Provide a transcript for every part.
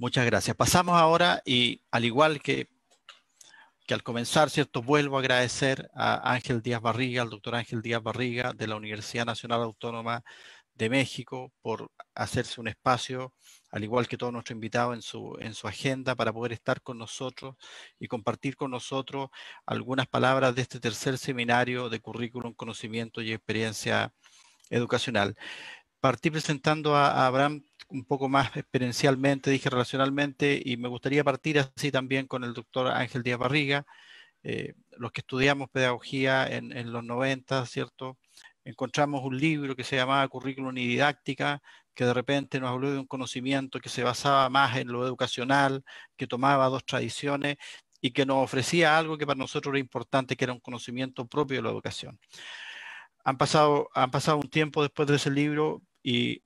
Muchas gracias. Pasamos ahora y al igual que al comenzar, ¿cierto? Vuelvo a agradecer a Ángel Díaz Barriga, al doctor Ángel Díaz Barriga de la Universidad Nacional Autónoma de México por hacerse un espacio, al igual que todo nuestro invitado en su agenda, para poder estar con nosotros y compartir con nosotros algunas palabras de este tercer seminario de Currículum, Conocimiento y Experiencia Educacional. Partí presentando a Abraham un poco más experiencialmente, dije relacionalmente, y me gustaría partir así también con el doctor Ángel Díaz Barriga. Los que estudiamos pedagogía en los 90, ¿cierto? Encontramos un libro que se llamaba Currículum y Didáctica, que de repente nos habló de un conocimiento que se basaba más en lo educacional, que tomaba dos tradiciones y que nos ofrecía algo que para nosotros era importante, que era un conocimiento propio de la educación. Han pasado un tiempo después de ese libro y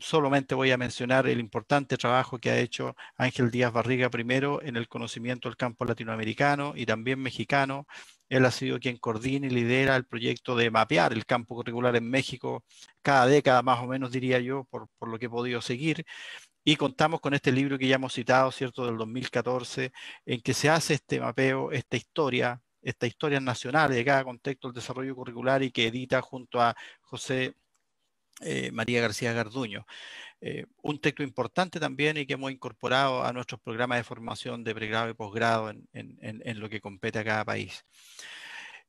solamente voy a mencionar el importante trabajo que ha hecho Ángel Díaz Barriga primero en el conocimiento del campo latinoamericano y también mexicano. Él ha sido quien coordina y lidera el proyecto de mapear el campo curricular en México cada década, más o menos diría yo, por lo que he podido seguir. Y contamos con este libro que ya hemos citado, ¿cierto?, del 2014, en que se hace este mapeo, esta historia nacional de cada contexto del desarrollo curricular y que edita junto a José María García Garduño. Un texto importante también y que hemos incorporado a nuestros programas de formación de pregrado y posgrado en lo que compete a cada país.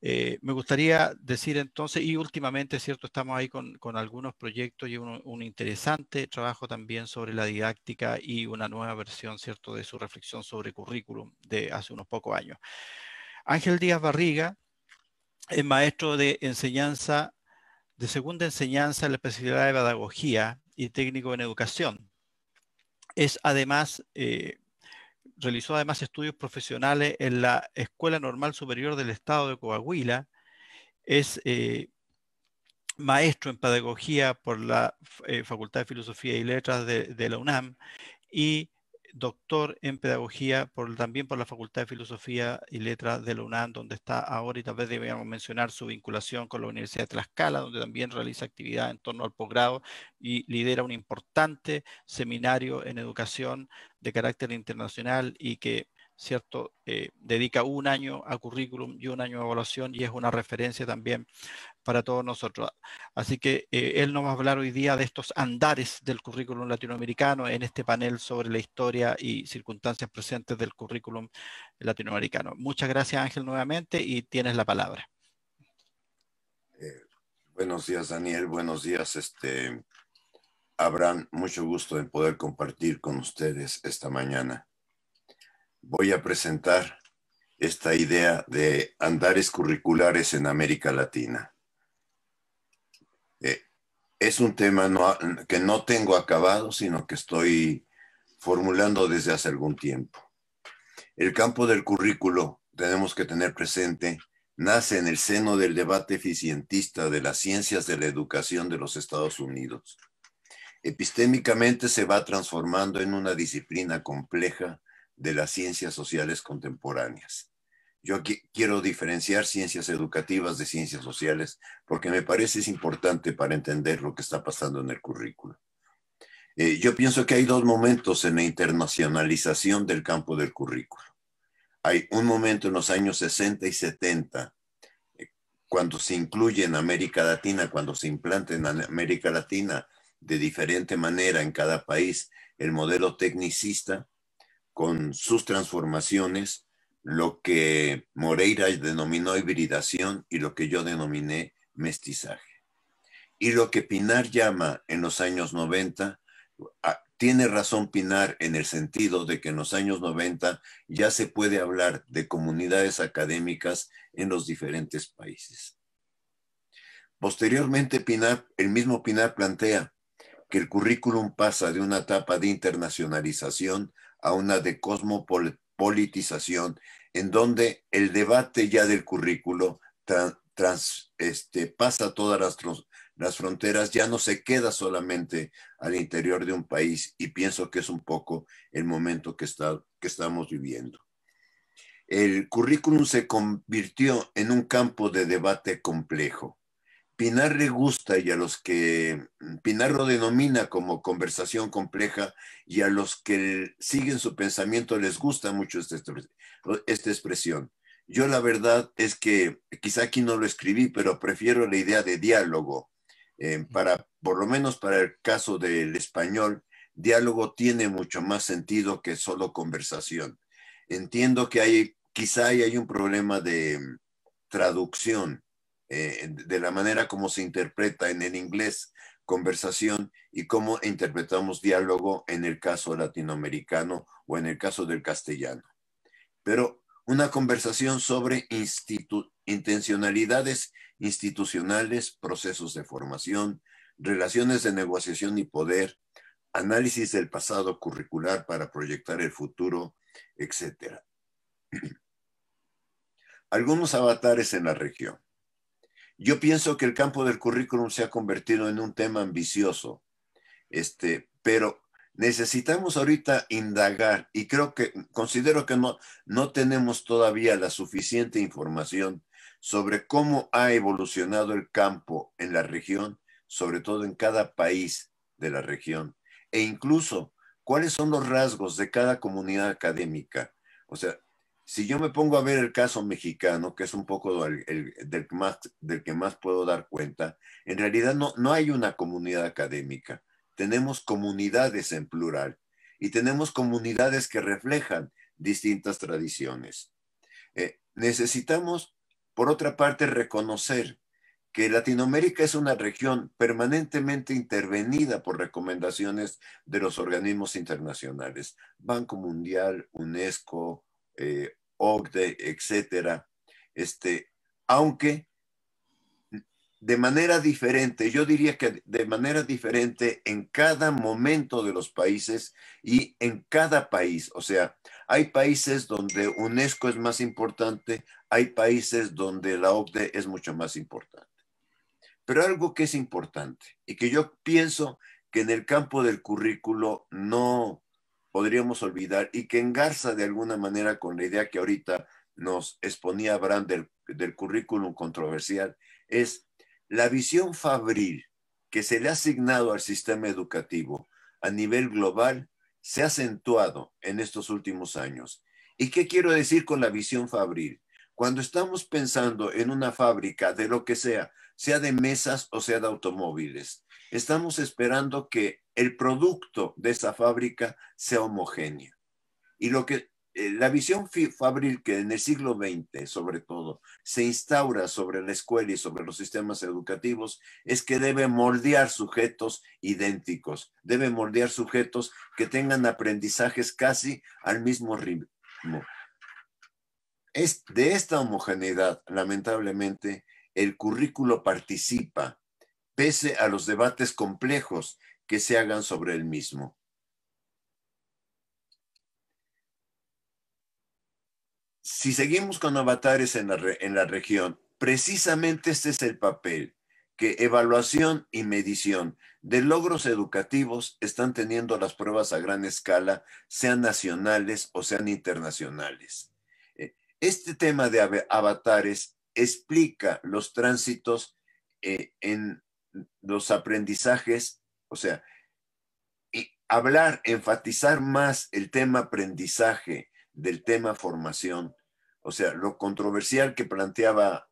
Me gustaría decir entonces, y últimamente, ¿cierto?, estamos ahí con algunos proyectos y un interesante trabajo también sobre la didáctica y una nueva versión, ¿cierto?, de su reflexión sobre currículum de hace unos pocos años. Ángel Díaz Barriga es maestro de enseñanza de segunda enseñanza en la especialidad de pedagogía y técnico en educación. Es además, realizó además estudios profesionales en la Escuela Normal Superior del Estado de Coahuila. Es maestro en pedagogía por la Facultad de Filosofía y Letras de la UNAM y doctor en pedagogía también por la Facultad de Filosofía y Letras de la UNAM, donde está ahora, y tal vez debíamos mencionar su vinculación con la Universidad de Tlaxcala, donde también realiza actividad en torno al posgrado y lidera un importante seminario en educación de carácter internacional y que, ¿cierto?, dedica un año a currículum y un año a evaluación, y es una referencia también para todos nosotros. Así que él nos va a hablar hoy día de estos andares del currículum latinoamericano en este panel sobre la historia y circunstancias presentes del currículum latinoamericano. Muchas gracias, Ángel, nuevamente, y tienes la palabra. Buenos días, Daniel. Buenos días, Abraham. Mucho gusto en poder compartir con ustedes esta mañana. Voy a presentar esta idea de andares curriculares en América Latina. Es un tema que no tengo acabado, sino que estoy formulando desde hace algún tiempo. El campo del currículo, tenemos que tener presente, nace en el seno del debate eficientista de las ciencias de la educación de los Estados Unidos. Epistémicamente se va transformando en una disciplina compleja de las ciencias sociales contemporáneas. Yo aquí quiero diferenciar ciencias educativas de ciencias sociales porque me parece es importante para entender lo que está pasando en el currículo. Yo pienso que hay dos momentos en la internacionalización del campo del currículo. Hay un momento en los años 60 y 70, cuando se incluye en América Latina, cuando se implanta en América Latina de diferente manera en cada país el modelo tecnicista, con sus transformaciones, lo que Moreira denominó hibridación y lo que yo denominé mestizaje. Y lo que Pinar llama en los años 90, tiene razón Pinar en el sentido de que en los años 90 ya se puede hablar de comunidades académicas en los diferentes países. Posteriormente, el mismo Pinar plantea que el currículum pasa de una etapa de internacionalización a una de cosmopolitización, en donde el debate ya del currículo pasa todas las fronteras, ya no se queda solamente al interior de un país, y pienso que es un poco el momento que estamos viviendo. El currículum se convirtió en un campo de debate complejo, Pinar le gusta y a los que Pinar lo denomina como conversación compleja y a los que siguen su pensamiento les gusta mucho esta expresión. Yo la verdad es que quizá aquí no lo escribí, pero prefiero la idea de diálogo. Por lo menos para el caso del español, diálogo tiene mucho más sentido que solo conversación. Entiendo que quizá hay un problema de traducción de la manera como se interpreta en el inglés conversación y cómo interpretamos diálogo en el caso latinoamericano o en el caso del castellano. Pero una conversación sobre intencionalidades institucionales, procesos de formación, relaciones de negociación y poder, análisis del pasado curricular para proyectar el futuro, etc. Algunos avatares en la región. Yo pienso que el campo del currículum se ha convertido en un tema ambicioso, pero necesitamos ahorita indagar y considero que no tenemos todavía la suficiente información sobre cómo ha evolucionado el campo en la región, sobre todo en cada país de la región, e incluso cuáles son los rasgos de cada comunidad académica. O sea, si yo me pongo a ver el caso mexicano, que es un poco del que más puedo dar cuenta, en realidad no hay una comunidad académica. Tenemos comunidades en plural y tenemos comunidades que reflejan distintas tradiciones. Necesitamos, por otra parte, reconocer que Latinoamérica es una región permanentemente intervenida por recomendaciones de los organismos internacionales, Banco Mundial, UNESCO, OCDE, etcétera, aunque de manera diferente, yo diría que de manera diferente en cada momento de los países y en cada país. O sea, hay países donde UNESCO es más importante, hay países donde la OCDE es mucho más importante. Pero algo que es importante y que yo pienso que en el campo del currículo no podríamos olvidar y que engarza de alguna manera con la idea que ahorita nos exponía Abraham del currículum controversial, es la visión fabril que se le ha asignado al sistema educativo a nivel global se ha acentuado en estos últimos años. ¿Y qué quiero decir con la visión fabril? Cuando estamos pensando en una fábrica de lo que sea de mesas o sea de automóviles, estamos esperando que el producto de esa fábrica sea homogéneo. Y la visión fabril que en el siglo XX, sobre todo, se instaura sobre la escuela y sobre los sistemas educativos es que debe moldear sujetos idénticos, debe moldear sujetos que tengan aprendizajes casi al mismo ritmo. De esta homogeneidad, lamentablemente, el currículo participa, pese a los debates complejos que se hagan sobre el mismo. Si seguimos con avatares en la región, precisamente este es el papel que evaluación y medición de logros educativos están teniendo las pruebas a gran escala, sean nacionales o sean internacionales. Este tema de avatares explica los tránsitos en los aprendizajes, o sea, enfatizar más el tema aprendizaje del tema formación, o sea, lo controversial que planteaba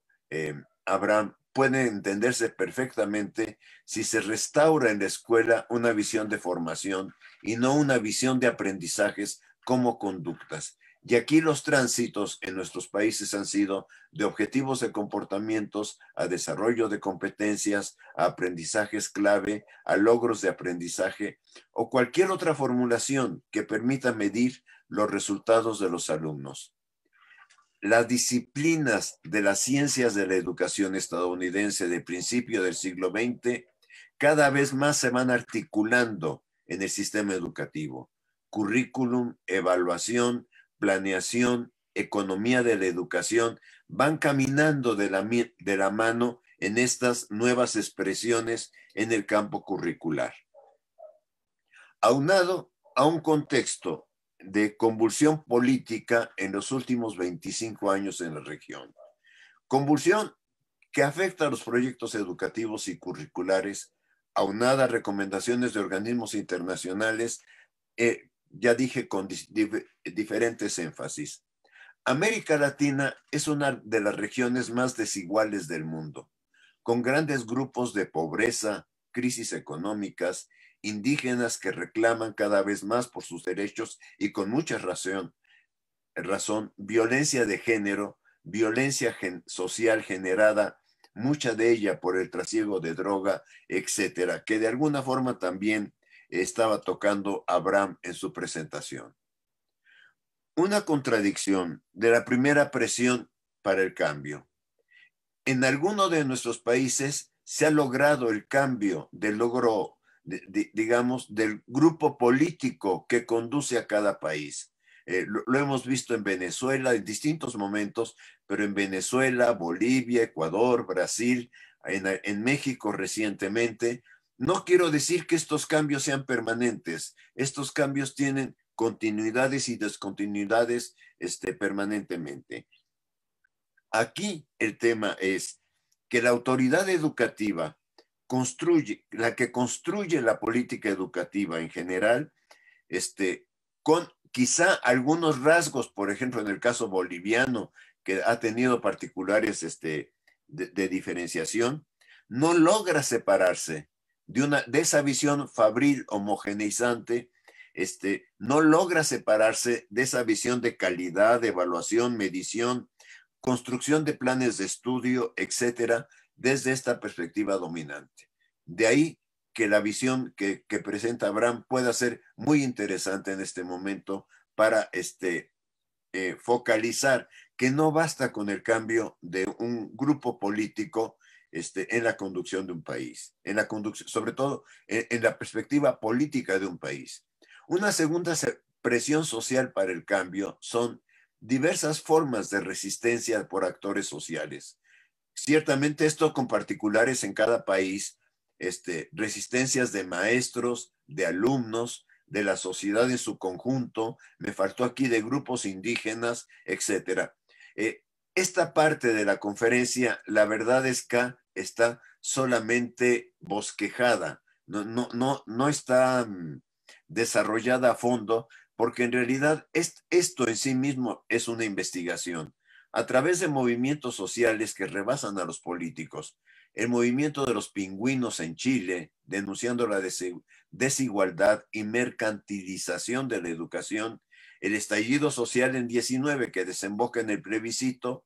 Abraham puede entenderse perfectamente si se restaura en la escuela una visión de formación y no una visión de aprendizajes como conductas. Y aquí los tránsitos en nuestros países han sido de objetivos de comportamientos a desarrollo de competencias, a aprendizajes clave, a logros de aprendizaje o cualquier otra formulación que permita medir los resultados de los alumnos. Las disciplinas de las ciencias de la educación estadounidense de principio del siglo XX cada vez más se van articulando en el sistema educativo. Currículum, evaluación, planeación, economía de la educación, van caminando de la mano en estas nuevas expresiones en el campo curricular. Aunado a un contexto de convulsión política en los últimos 25 años en la región. Convulsión que afecta a los proyectos educativos y curriculares, aunada a recomendaciones de organismos internacionales, ya dije, con diferentes énfasis. América Latina es una de las regiones más desiguales del mundo, con grandes grupos de pobreza, crisis económicas, indígenas que reclaman cada vez más por sus derechos y con mucha razón, violencia de género, violencia social generada, mucha de ella por el trasiego de droga, etcétera, que de alguna forma también estaba tocando Abraham en su presentación. Una contradicción de la primera presión para el cambio. En alguno de nuestros países se ha logrado el cambio del logro, digamos, del grupo político que conduce a cada país. Lo hemos visto en Venezuela en distintos momentos, pero en Venezuela, Bolivia, Ecuador, Brasil, en México recientemente. No quiero decir que estos cambios sean permanentes. Estos cambios tienen continuidades y descontinuidades permanentemente. Aquí el tema es que la autoridad educativa construye, la que construye la política educativa en general, con quizá algunos rasgos, por ejemplo, en el caso boliviano, que ha tenido particulares de diferenciación, no logra separarse de esa visión fabril homogeneizante, no logra separarse de esa visión de calidad, de evaluación, medición, construcción de planes de estudio, etcétera, desde esta perspectiva dominante. De ahí que la visión que presenta Abraham pueda ser muy interesante en este momento para focalizar que no basta con el cambio de un grupo político en la conducción de un país, en la conducción, sobre todo en la perspectiva política de un país. Una segunda presión social para el cambio son diversas formas de resistencia por actores sociales. Ciertamente esto con particulares en cada país, resistencias de maestros, de alumnos, de la sociedad en su conjunto, me faltó aquí de grupos indígenas, etcétera. Esta parte de la conferencia, la verdad es que está solamente bosquejada, no está desarrollada a fondo, porque en realidad esto en sí mismo es una investigación a través de movimientos sociales que rebasan a los políticos. El movimiento de los pingüinos en Chile, denunciando la desigualdad y mercantilización de la educación, el estallido social en 19 que desemboca en el plebiscito,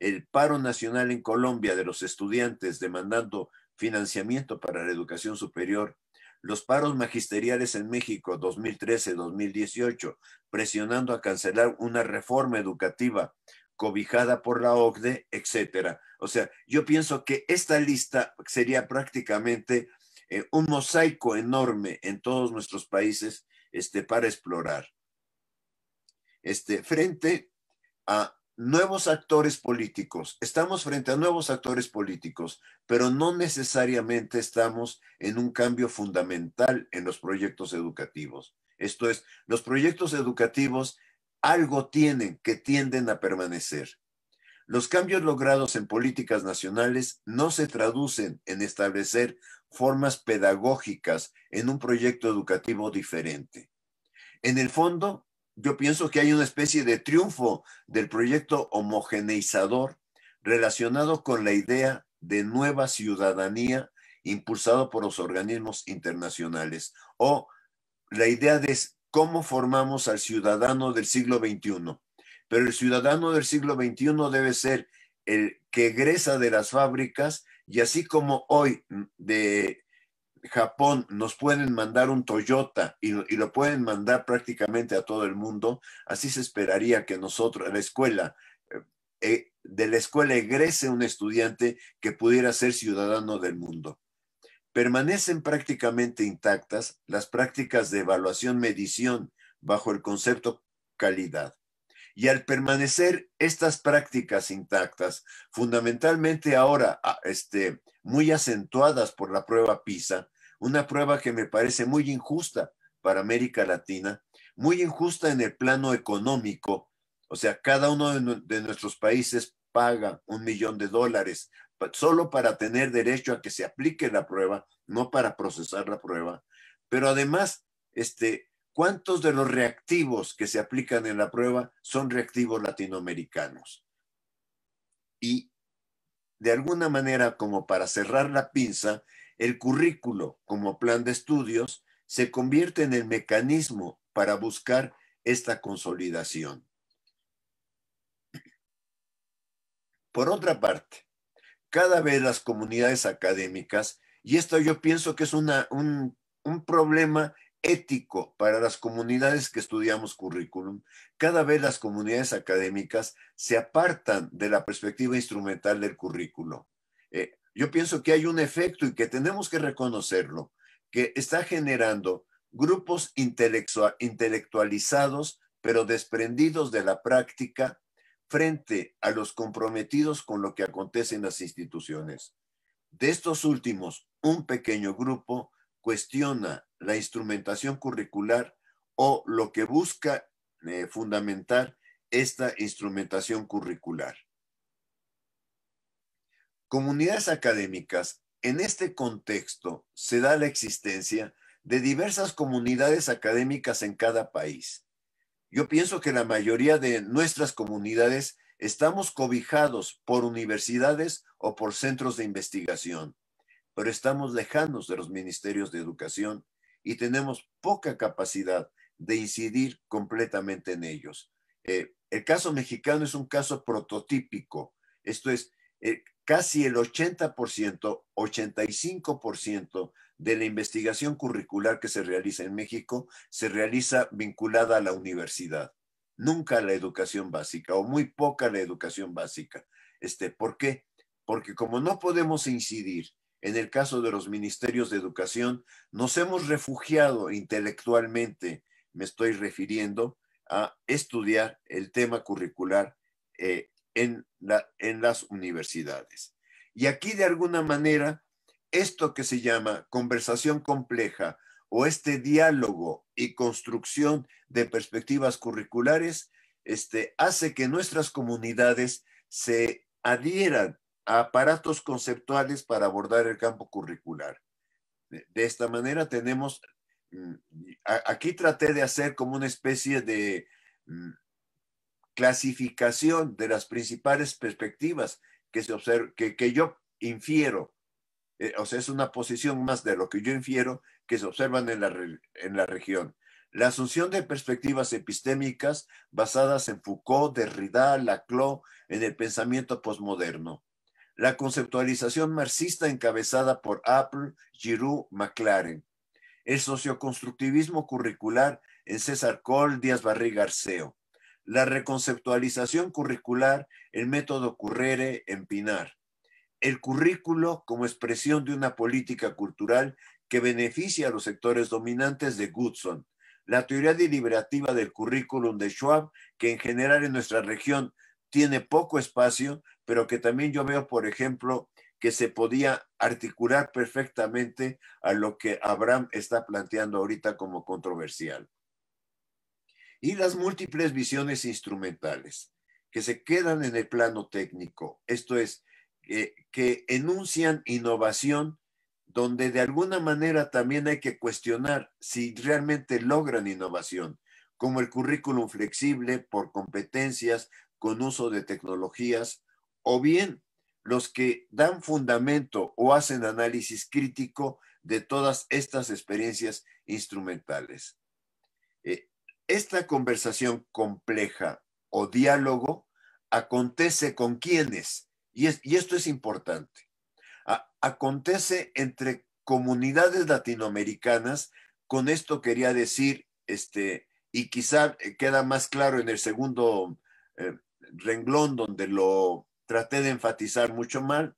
el paro nacional en Colombia de los estudiantes demandando financiamiento para la educación superior, los paros magisteriales en México 2013-2018, presionando a cancelar una reforma educativa cobijada por la OCDE, etcétera. O sea, yo pienso que esta lista sería prácticamente un mosaico enorme en todos nuestros países para explorar. Frente a nuevos actores políticos, estamos frente a nuevos actores políticos, pero no necesariamente estamos en un cambio fundamental en los proyectos educativos. Esto es, los proyectos educativos algo tienen que tienden a permanecer. Los cambios logrados en políticas nacionales no se traducen en establecer formas pedagógicas en un proyecto educativo diferente. En el fondo, yo pienso que hay una especie de triunfo del proyecto homogeneizador relacionado con la idea de nueva ciudadanía impulsado por los organismos internacionales, o la idea de cómo formamos al ciudadano del siglo XXI. Pero el ciudadano del siglo XXI debe ser el que egresa de las fábricas, y así como hoy de Japón nos pueden mandar un Toyota y lo pueden mandar prácticamente a todo el mundo, así se esperaría que nosotros, de la escuela egrese un estudiante que pudiera ser ciudadano del mundo. Permanecen prácticamente intactas las prácticas de evaluación-medición bajo el concepto calidad. Y al permanecer estas prácticas intactas, fundamentalmente ahora muy acentuadas por la prueba PISA, una prueba que me parece muy injusta para América Latina, muy injusta en el plano económico, o sea, cada uno de nuestros países paga $1 millón solo para tener derecho a que se aplique la prueba, no para procesar la prueba. Pero además, ¿cuántos de los reactivos que se aplican en la prueba son reactivos latinoamericanos? Y de alguna manera, como para cerrar la pinza, el currículo como plan de estudios se convierte en el mecanismo para buscar esta consolidación. Por otra parte, cada vez las comunidades académicas, y esto yo pienso que es un problema ético para las comunidades que estudiamos currículum, cada vez las comunidades académicas se apartan de la perspectiva instrumental del currículo. Yo pienso que hay un efecto y que tenemos que reconocerlo, que está generando grupos intelectualizados, pero desprendidos de la práctica frente a los comprometidos con lo que acontece en las instituciones. De estos últimos, un pequeño grupo cuestiona la instrumentación curricular o lo que busca fundamentar esta instrumentación curricular. Comunidades académicas, en este contexto se da la existencia de diversas comunidades académicas en cada país. Yo pienso que la mayoría de nuestras comunidades estamos cobijados por universidades o por centros de investigación, pero estamos lejanos de los ministerios de educación y tenemos poca capacidad de incidir completamente en ellos. El caso mexicano es un caso prototípico. Esto es, casi el 80%, 85% de la investigación curricular que se realiza en México se realiza vinculada a la universidad. Nunca a la educación básica, o muy poca a la educación básica. ¿Por qué? Porque como no podemos incidir en el caso de los ministerios de educación, nos hemos refugiado intelectualmente, me estoy refiriendo a estudiar el tema curricular en las universidades. Y aquí, de alguna manera, esto que se llama conversación compleja o este diálogo y construcción de perspectivas curriculares hace que nuestras comunidades se adhieran a aparatos conceptuales para abordar el campo curricular. De esta manera tenemos, aquí traté de hacer como una especie de clasificación de las principales perspectivas que se observan, que yo infiero, o sea, es una posición más de lo que yo infiero que se observan en la región. La asunción de perspectivas epistémicas basadas en Foucault, Derrida, Laclau, en el pensamiento posmoderno. La conceptualización marxista encabezada por Apple, Giroux, McLaren. El socioconstructivismo curricular en César Coll, Díaz Barriga, Garceo. La reconceptualización curricular, el método Currere en Pinar. El currículo como expresión de una política cultural que beneficia a los sectores dominantes de Goodson. La teoría deliberativa del currículum de Schwab, que en general en nuestra región tiene poco espacio, pero que también yo veo, por ejemplo, que se podía articular perfectamente a lo que Abraham está planteando ahorita como controversial. Y las múltiples visiones instrumentales que se quedan en el plano técnico, esto es, que enuncian innovación, donde de alguna manera también hay que cuestionar si realmente logran innovación, como el currículum flexible por competencias con uso de tecnologías, o bien los que dan fundamento o hacen análisis crítico de todas estas experiencias instrumentales. Esta conversación compleja o diálogo acontece con quiénes, y esto es importante, acontece entre comunidades latinoamericanas. Con esto quería decir, y quizá queda más claro en el segundo renglón donde lo traté de enfatizar mucho más,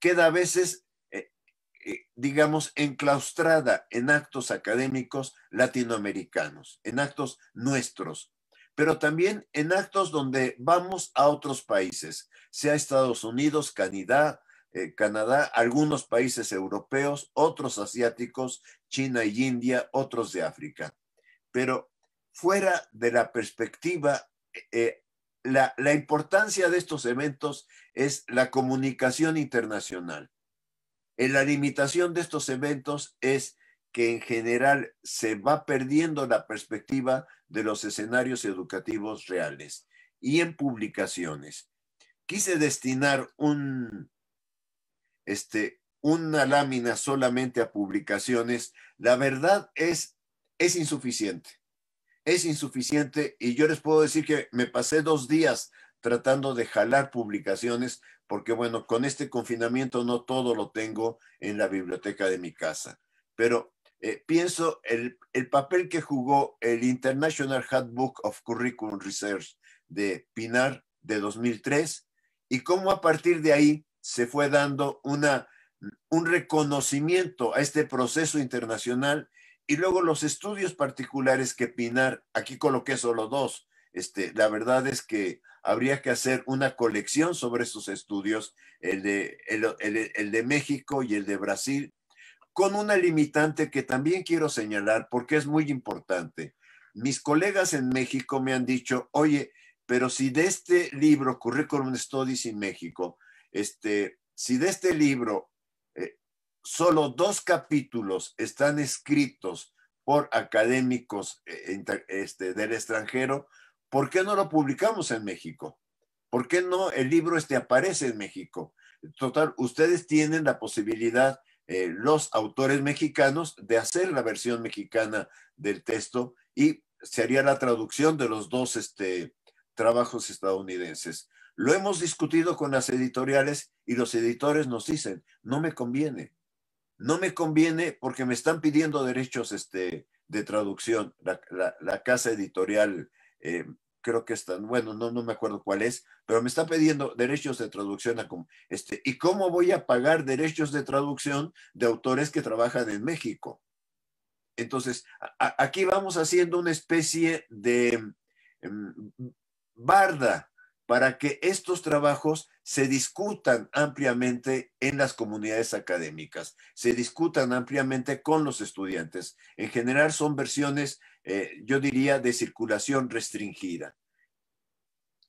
queda a veces, digamos, enclaustrada en actos académicos latinoamericanos, en actos nuestros, pero también en actos donde vamos a otros países, sea Estados Unidos, Canadá, algunos países europeos, otros asiáticos, China y India, otros de África. Pero fuera de la perspectiva la importancia de estos eventos es la comunicación internacional. La limitación de estos eventos es que en general se va perdiendo la perspectiva de los escenarios educativos reales y en publicaciones. Quise destinar una lámina solamente a publicaciones. La verdad es insuficiente. Es insuficiente y yo les puedo decir que me pasé 2 días tratando de jalar publicaciones porque, bueno, con este confinamiento no todo lo tengo en la biblioteca de mi casa. Pero pienso el papel que jugó el International Handbook of Curriculum Research de Pinar de 2003 y cómo a partir de ahí se fue dando un reconocimiento a este proceso internacional. Y luego los estudios particulares que Pinar, aquí coloqué solo 2. La verdad es que habría que hacer una colección sobre estos estudios, el de México y el de Brasil, con una limitante que también quiero señalar porque es muy importante. Mis colegas en México me han dicho, oye, pero si de este libro, Curriculum Studies in México, si de este libro solo 2 capítulos están escritos por académicos del extranjero, ¿por qué no lo publicamos en México? ¿Por qué no el libro aparece en México? Total, ustedes tienen la posibilidad, los autores mexicanos, de hacer la versión mexicana del texto y se haría la traducción de los 2 trabajos estadounidenses. Lo hemos discutido con las editoriales y los editores nos dicen, no me conviene. No me conviene porque me están pidiendo derechos de traducción. La casa editorial, creo que está, bueno, no me acuerdo cuál es, pero me está pidiendo derechos de traducción. ¿Y cómo voy a pagar derechos de traducción de autores que trabajan en México? Entonces, aquí vamos haciendo una especie de barda para que estos trabajos se discutan ampliamente en las comunidades académicas, se discutan ampliamente con los estudiantes. En general son versiones, yo diría, de circulación restringida.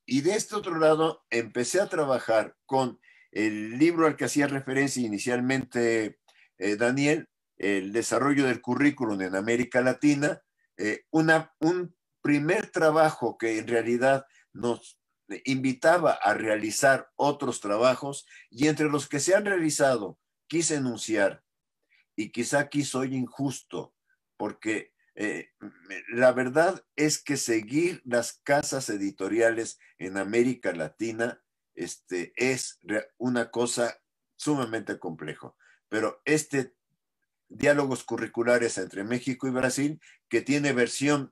Y de este otro lado, empecé a trabajar con el libro al que hacía referencia inicialmente Daniel, El desarrollo del currículum en América Latina, un primer trabajo que en realidad nos invitaba a realizar otros trabajos y entre los que se han realizado quise enunciar y quizá aquí soy injusto porque la verdad es que seguir las casas editoriales en América Latina es una cosa sumamente compleja, pero diálogos curriculares entre México y Brasil que tiene versión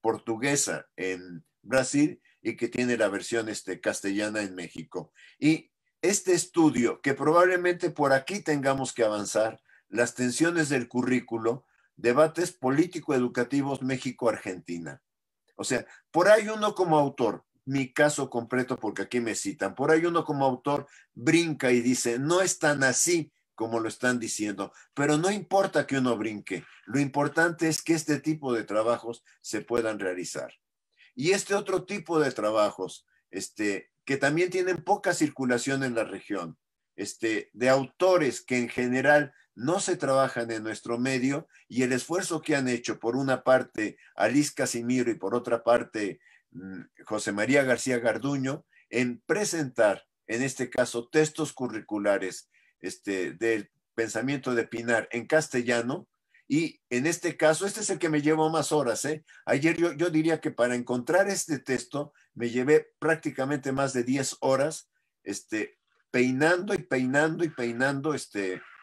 portuguesa en Brasil y que tiene la versión castellana en México. Y estudio, que probablemente por aquí tengamos que avanzar, las tensiones del currículo, debates político-educativos México-Argentina. O sea, por ahí uno como autor, mi caso completo porque aquí me citan, por ahí uno como autor brinca y dice, no es tan así como lo están diciendo, pero no importa que uno brinque, lo importante es que este tipo de trabajos se puedan realizar. Y otro tipo de trabajos, que también tienen poca circulación en la región, de autores que en general no se trabajan en nuestro medio y el esfuerzo que han hecho, por una parte, Alice Casimiro y por otra parte, José María García Garduño, en presentar, en este caso, textos curriculares del pensamiento de Pinar en castellano. Y en este caso, es el que me llevó más horas. Ayer yo diría que para encontrar este texto me llevé prácticamente más de 10 horas peinando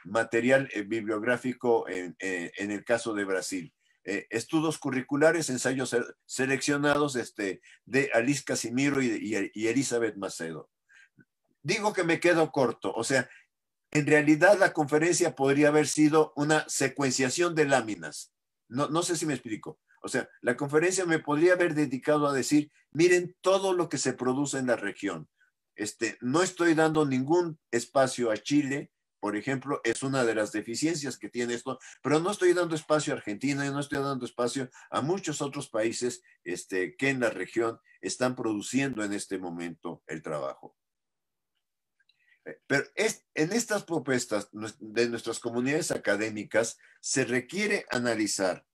material bibliográfico en el caso de Brasil. Estudios curriculares, ensayos seleccionados de Alice Casimiro y Elizabeth Macedo. Digo que me quedo corto, o sea, en realidad, la conferencia podría haber sido una secuenciación de láminas. No sé si me explico. O sea, la conferencia me podría haber dedicado a decir, miren todo lo que se produce en la región. No estoy dando ningún espacio a Chile, por ejemplo, es una de las deficiencias que tiene esto, pero no estoy dando espacio a Argentina y no estoy dando espacio a muchos otros países que en la región están produciendo en este momento el trabajo. Pero en estas propuestas de nuestras comunidades académicas se requiere analizar,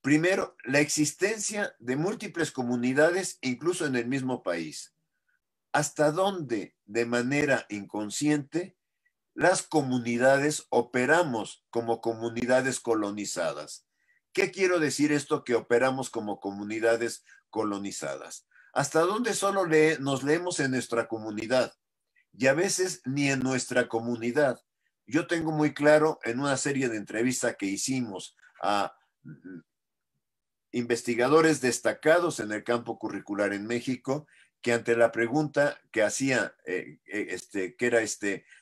primero, la existencia de múltiples comunidades, incluso en el mismo país. Hasta dónde, de manera inconsciente, las comunidades operamos como comunidades colonizadas. ¿Qué quiero decir esto que operamos como comunidades colonizadas? Hasta dónde solo nos leemos en nuestra comunidad y a veces ni en nuestra comunidad. Yo tengo muy claro en una serie de entrevistas que hicimos a investigadores destacados en el campo curricular en México, que ante la pregunta que hacía,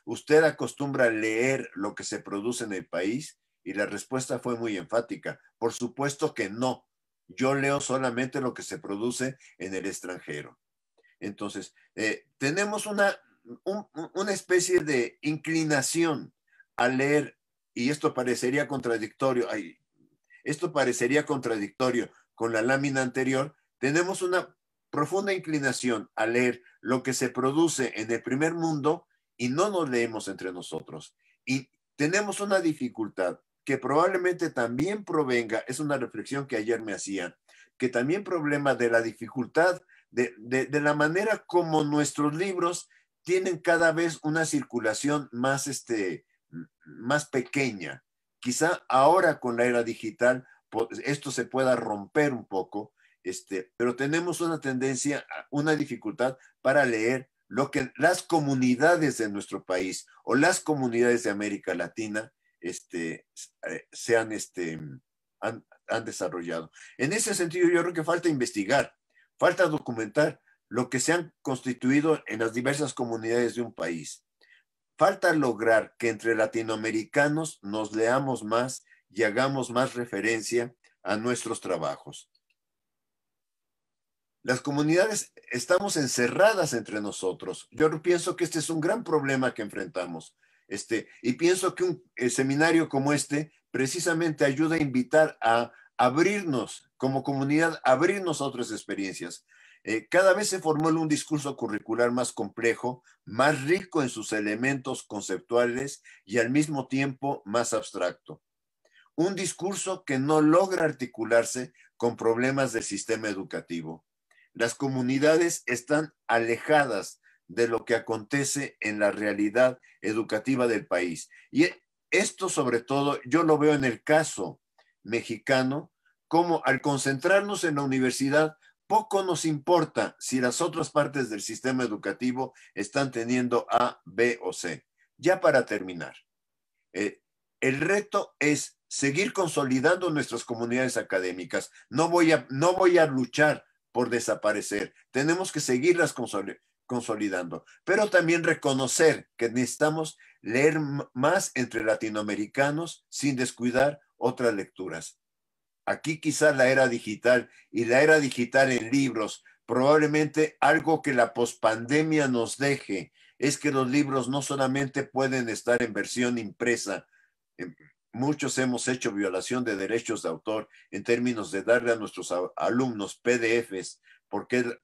¿usted acostumbra leer lo que se produce en el país? Y la respuesta fue muy enfática. Por supuesto que no. Yo leo solamente lo que se produce en el extranjero. Entonces, tenemos una especie de inclinación a leer, y esto parecería contradictorio, con la lámina anterior. Tenemos una profunda inclinación a leer lo que se produce en el primer mundo y no nos leemos entre nosotros. Y tenemos una dificultad que probablemente también provenga, es una reflexión que ayer me hacía, que también problema de la dificultad de la manera como nuestros libros tienen cada vez una circulación más, más pequeña. Quizá ahora con la era digital esto se pueda romper un poco, pero tenemos una tendencia, una dificultad para leer lo que las comunidades de nuestro país o las comunidades de América Latina han desarrollado. En ese sentido, yo creo que falta investigar, falta documentar lo que se han constituido en las diversas comunidades de un país. Falta lograr que entre latinoamericanos nos leamos más y hagamos más referencia a nuestros trabajos. Las comunidades estamos encerradas entre nosotros. Yo pienso que este es un gran problema que enfrentamos. Y pienso que un seminario como este precisamente ayuda a invitar a abrirnos como comunidad, abrirnos a otras experiencias. Cada vez se formula un discurso curricular más complejo, más rico en sus elementos conceptuales y al mismo tiempo más abstracto. Un discurso que no logra articularse con problemas del sistema educativo. Las comunidades están alejadas de lo que acontece en la realidad educativa del país. Y esto, sobre todo, yo lo veo en el caso mexicano, como al concentrarnos en la universidad, poco nos importa si las otras partes del sistema educativo están teniendo A, B o C. Ya para terminar, el reto es seguir consolidando nuestras comunidades académicas. No voy a luchar por desaparecer. Tenemos que seguirlas consolidando, pero también reconocer que necesitamos leer más entre latinoamericanos sin descuidar otras lecturas. Aquí quizá la era digital y la era digital en libros, probablemente algo que la pospandemia nos deje es que los libros no solamente pueden estar en versión impresa. Muchos hemos hecho violación de derechos de autor en términos de darle a nuestros alumnos PDFs, porque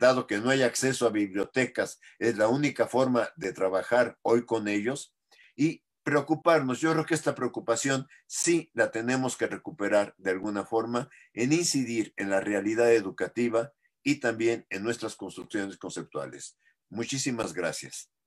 dado que no hay acceso a bibliotecas, es la única forma de trabajar hoy con ellos. Y preocuparnos, yo creo que esta preocupación sí la tenemos que recuperar de alguna forma en incidir en la realidad educativa y también en nuestras construcciones conceptuales. Muchísimas gracias.